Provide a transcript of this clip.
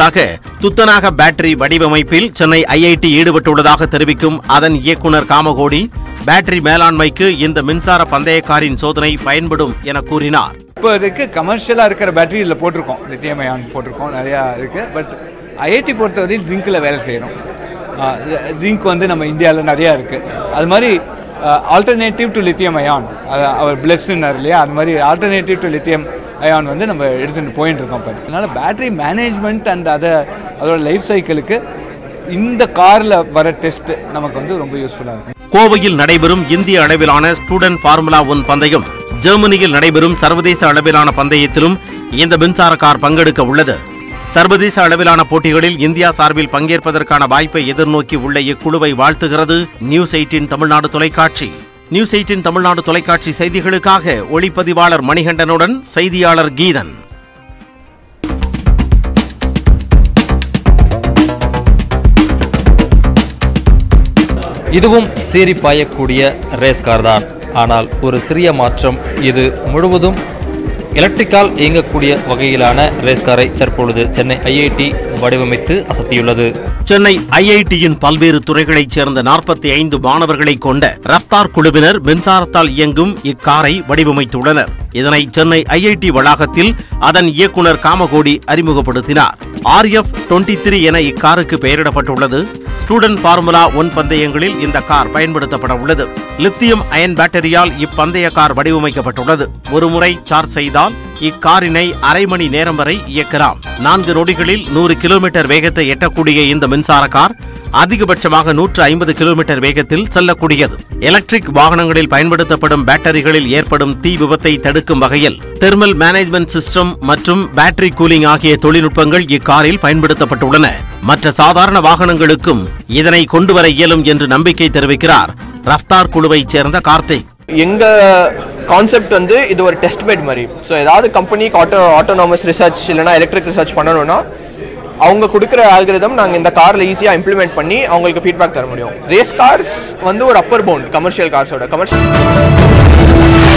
மாற்றாக துத்தநாக பேட்டரி வடிவமைப்பில் சென்னை ஐஐடி ஈடுபட்டுள்ளதாக தெரிவிக்கும் அதன் இயக்குனர் காமகோடி பேட்டரி மேலாண்மைக்கு இந்த மின்சார பந்தயக்காரின் சோதனை பயன்படும் என கூறினார். இப்போ இருக்கு கமர்ஷியலா இருக்கிற பேட்டரி இதில் போட்டிருக்கோம், லித்தியம் அயான் போட்டிருக்கோம், நிறையா இருக்கு. பட் ஐஐடி பொறுத்தவரையில் ஜிங்கில் வேலை செய்யணும். ஜிங்க் வந்து நம்ம இந்தியாவில் நிறையா இருக்கு. அது மாதிரி ஆல்டர்னேட்டிவ் டு லித்தியம் அயான் அவர் பிளஸ்னார் இல்லையா, அது மாதிரி ஆல்டர்னேட்டிவ் டு லித்தியம் அயான் வந்து நம்ம எடுத்துகிட்டு போயிட்டு இருக்கோம். இப்போ அதனால் பேட்டரி மேனேஜ்மெண்ட் அண்ட் அதோட லைஃப் சைக்கிளுக்கு இந்த காரில் வர டெஸ்ட் நமக்கு வந்து ரொம்ப யூஸ்ஃபுல்லாக இருக்கும். கோவையில் நடைபெறும் இந்திய அளவிலான ஸ்டூடெண்ட் ஃபார்முலா 1 பந்தயம், ஜெர்மனியில் நடைபெறும் சர்வதேச அளவிலான பந்தயத்திலும் இந்த மின்சார கார் பங்கெடுக்க உள்ளது. சர்வதேச அளவிலான போட்டிகளில் இந்தியா சார்பில் பங்கேற்பதற்கான வாய்ப்பை எதிர்நோக்கி உள்ள இக்குழுவை வாழ்த்துகிறது நியூஸ் 18 தமிழ்நாடு தொலைக்காட்சி. நியூஸ் 18 தமிழ்நாடு தொலைக்காட்சி செய்திகளுக்காக ஒளிப்பதிவாளர் மணிகண்டனுடன் செய்தியாளர் கீதன். இதுவும் சீறி பாயக்கூடிய ரேஸ் கார் தான், ஆனால் ஒரு சிறிய மாற்றம். இது முழுவதும் எலக்ட்ரிக்கால் இயங்கக்கூடிய வகையிலான ரேஸ் காரை தற்பொழுது சென்னை ஐஐடி வடிவமைத்து அசத்தியுள்ளது. சென்னை ஐஐடியின் பல்வேறு துறைகளைச் சேர்ந்த 45 மாணவர்களை கொண்ட ரப்தார் குழுவினர் மின்சாரத்தால் இயங்கும் இக்காரை வடிவமைத்துள்ளனர். இதனை சென்னை ஐஐடி வளாகத்தில் அதன் இயக்குனர் காமகோடி அறிமுகப்படுத்தினார். RF-23 என இக்காருக்கு பெயரிடப்பட்டுள்ளது. ஸ்டூடெண்ட் ஃபார்முலா 1 பந்தயங்களில் இந்த கார் பயன்படுத்தப்பட உள்ளது. லித்தியம் அயன் பேட்டரியால் இப்பந்தய கார் வடிவமைக்கப்பட்டுள்ளது. ஒருமுறை சார்ஜ் செய்தால் இக்காரினை அரை மணி நேரம் வரை இயக்கலாம். 4 நொடிகளில் 100 கிலோமீட்டர் வேகத்தை எட்டக்கூடிய இந்த மின்சார கார் அதிகபட்சமாக 150 கிலோமீட்டர் வேகத்தில் செல்லக்கூடியது. எலக்ட்ரிக் வாகனங்களில் பயன்படுத்தப்படும் பேட்டரிகளில் ஏற்படும் தீ விபத்தை தடுக்கும் வகையில் தெர்மல் மேனேஜ்மெண்ட் சிஸ்டம் மற்றும் பேட்டரி கூலிங் ஆகிய தொழில்நுட்பங்கள் இக்காரில் பயன்படுத்தப்பட்டுள்ளன. மற்ற சாதாரண வாகனங்களுக்கும் இதனை கொண்டு வர இயலும் என்று நம்பிக்கை தெரிவிக்கிறார் ரஃப்தார் குழுவைச் சேர்ந்த கார்த்திக். எங்க கான்செப்ட் வந்து இது ஒரு டெஸ்ட் பெட் மாதிரி. ஸோ ஏதாவது கம்பெனிக்கு ஆட்டோனாமஸ் ரிசர்ச் இல்லைனா எலக்ட்ரிக் ரிசர்ச் பண்ணணும்னா அவங்க கொடுக்குற ஆல்கிரிதம் நாங்கள் இந்த காரில் ஈஸியாக இம்ப்ளிமெண்ட் பண்ணி அவங்களுக்கு ஃபீட்பேக் தர முடியும். ரேஸ் கார்ஸ் வந்து ஒரு அப்பர் பவுண்ட் கமர்ஷியல் கார்ஸோட கமர்ஷியல்